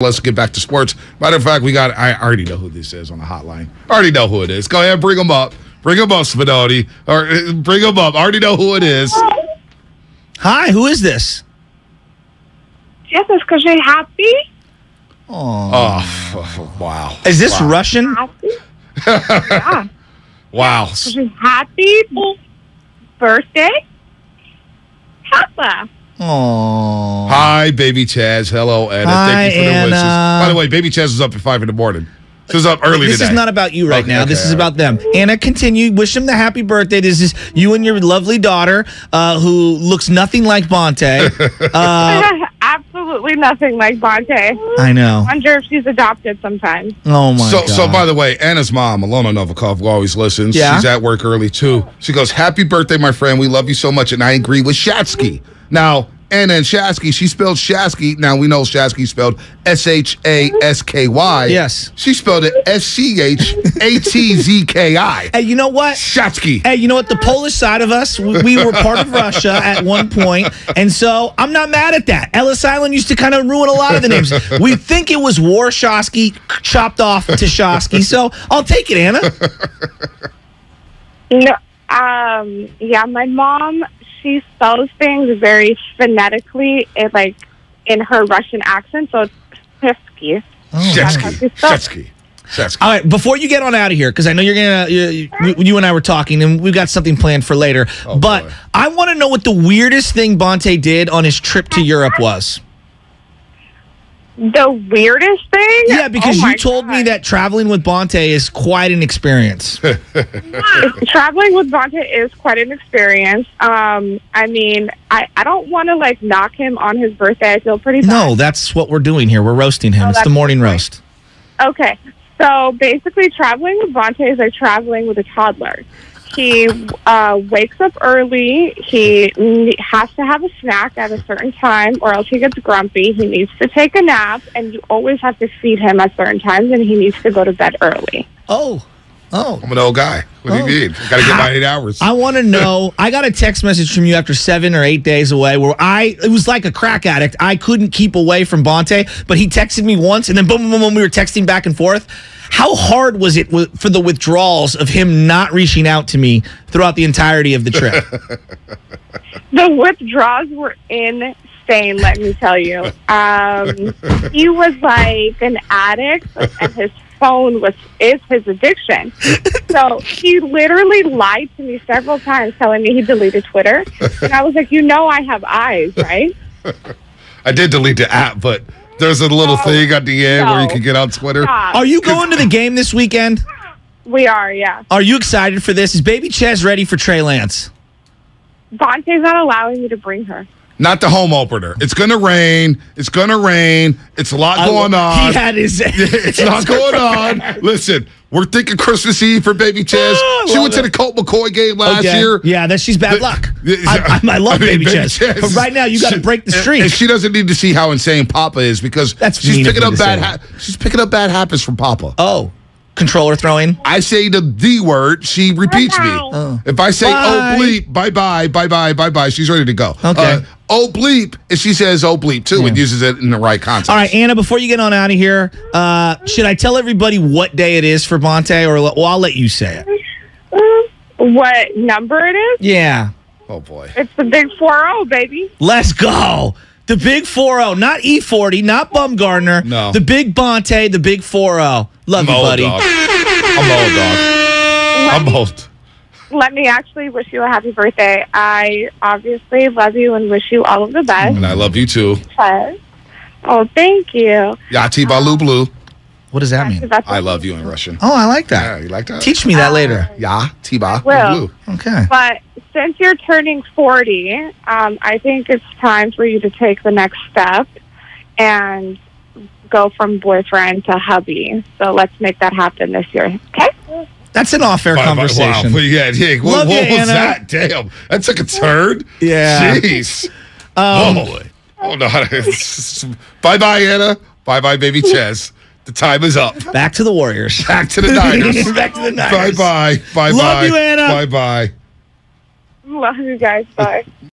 Let's get back to sports. Matter of fact, I already know who this is on the hotline. I already know who it is. Go ahead, bring him up. Bring him up, Spinotti. Or bring him up. I already know who it is. Hi, who is this? Yes, it's because you're happy. Oh, wow. Is this Russian? Happy? Yeah. Wow. Because you're happy birthday. Papa. Aww. Hi, Baby Chaz. Hello, Anna. Thank you for the wishes. By the way, Baby Chaz is up at 5 in the morning. This is up early today. This is not about you right now. Okay, this is about them. Anna, continue. Wish them the happy birthday. This is you and your lovely daughter who looks nothing like Bonte. Absolutely nothing like Bonte. I know. I wonder if she's adopted sometimes. Oh, my God. So, by the way, Anna's mom, Milona Novikov, who always listens. Yeah? She's at work early, too. She goes, happy birthday, my friend. We love you so much, and I agree with Shatsky. Now, Anna and Shasky, she spelled Shasky. Now, we know Shasky spelled S-H-A-S-K-Y. Yes. She spelled it S-C-H-A-T-Z-K-I. Hey, you know what? Shatsky. Hey, you know what? The Polish side of us, we were part of Russia at one point, and so I'm not mad at that. Ellis Island used to kind of ruin a lot of the names. We think it was Warshawski chopped off to Shasky, so I'll take it, Anna. No, yeah, my mom... She spells things very phonetically, like in her Russian accent, so it's Shetsky. Shetsky. All right, before you get on out of here, because I know you're gonna, you and I were talking, and we've got something planned for later. Oh, but boy. I want to know what the weirdest thing Bonte did on his trip to Europe was. The weirdest thing? Yeah, because you told me that traveling with Bonte is quite an experience. Traveling with Bonte is quite an experience. I mean, I don't want to, like, knock him on his birthday. I feel pretty bad. No, that's what we're doing here. We're roasting him. It's the morning roast. Okay. So, basically, traveling with Bonte is like traveling with a toddler. He wakes up early. He has to have a snack at a certain time or else he gets grumpy. He needs to take a nap, and you always have to feed him at certain times, and he needs to go to bed early. Oh. Oh. I'm an old guy. What do you mean? Got to get my 8 hours. I want to know. I got a text message from you after 7 or 8 days away where it was like a crack addict. I couldn't keep away from Bonte, but he texted me once, and then boom, boom, boom, we were texting back and forth. How hard was it for the withdrawals of him not reaching out to me throughout the entirety of the trip? The withdrawals were insane, let me tell you. He was like an addict, and his phone is his addiction. So he literally lied to me several times, telling me he deleted Twitter. And I was like, you know I have eyes, right? I did delete the app, but there's a little thing at the end where you can get on Twitter. Stop. Are you going to the game this weekend? We are, yeah. Are you excited for this? Is Baby Chaz ready for Trey Lance? Bonte's not allowing me to bring her. Not the home opener. It's going to rain. It's going to rain. It's a lot going on. He had his... It's not going on. Listen, we're thinking Christmas Eve for Baby Chaz. She went to the Colt McCoy game last year. Yeah, she's bad luck. I love Baby Chaz. But right now, you got to break the streak. And she doesn't need to see how insane Papa is, because she's picking up bad habits from Papa. Oh. Controller throwing. I say the D word, she repeats me. Oh. If I say, bye. Oh, bleep, bye-bye, bye-bye, bye-bye, she's ready to go. Okay. Oh, bleep, and she says, oh, bleep, too, and uses it in the right context. All right, Anna, before you get on out of here, should I tell everybody what day it is for Bonte, or I'll let you say it? What number it is? Yeah. Oh, boy. It's the big 4-0, baby. Let's go. The big 4-0, not E40, not Bumgarner. No. The big Bonte, the big 4-0. Love you, buddy. Dog. I'm old, dog. I'm old. Let me actually wish you a happy birthday. I obviously love you and wish you all of the best. And I love you, too. Oh, thank you. Yati Balu Blue. What does that mean? I love you in Russian. Oh, I like that. Yeah, you like that? Teach me that later. Yati Balu Blue. Okay. But... since you're turning 40, I think it's time for you to take the next step and go from boyfriend to hubby. So let's make that happen this year. Okay? That's an off-air conversation. Wow. Yeah. What was that? Damn. That took a turn. Yeah. Jeez. Oh, no. Bye-bye, Anna. Bye-bye, Baby Chaz. The time is up. Back to the Warriors. Back to the Niners. Back to the Niners. Bye-bye. Bye-bye. Love you, Anna. Bye-bye. Love you guys. Bye.